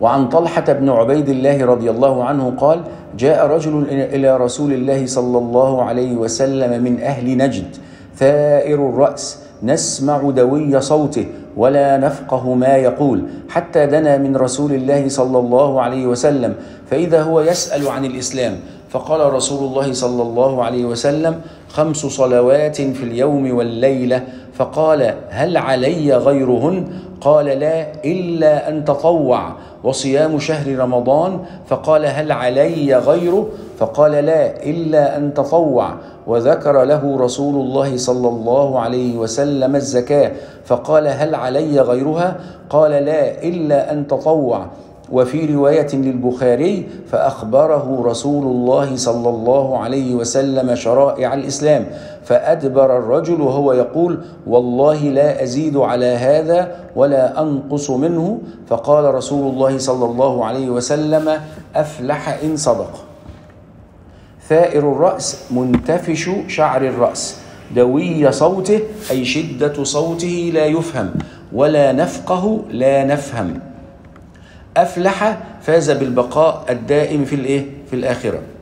وعن طلحة بن عبيد الله رضي الله عنه قال: جاء رجل إلى رسول الله صلى الله عليه وسلم من أهل نجد ثائر الرأس، نسمع دوي صوته ولا نفقه ما يقول، حتى دنا من رسول الله صلى الله عليه وسلم فإذا هو يسأل عن الإسلام، فقال رسول الله صلى الله عليه وسلم: 5 صلوات في اليوم والليلة. فقال: هل علي غيرهن؟ قال: لا، إلا أن تطوع، وصيام شهر رمضان. فقال: هل علي غيره؟ فقال: لا، إلا أن تطوع. وذكر له رسول الله صلى الله عليه وسلم الزكاة، فقال: هل علي غيرها؟ قال: لا، إلا أن تطوع. وفي رواية للبخاري: فأخبره رسول الله صلى الله عليه وسلم شرائع الإسلام، فأدبر الرجل وهو يقول: والله لا أزيد على هذا ولا أنقص منه. فقال رسول الله صلى الله عليه وسلم: أفلح إن صدق. ثائر الرأس منتفش شعر الرأس، دوي صوته أي شدة صوته لا يفهم، ولا نفقه لا نفهم. أفلح فاز بالبقاء الدائم في الآخرة.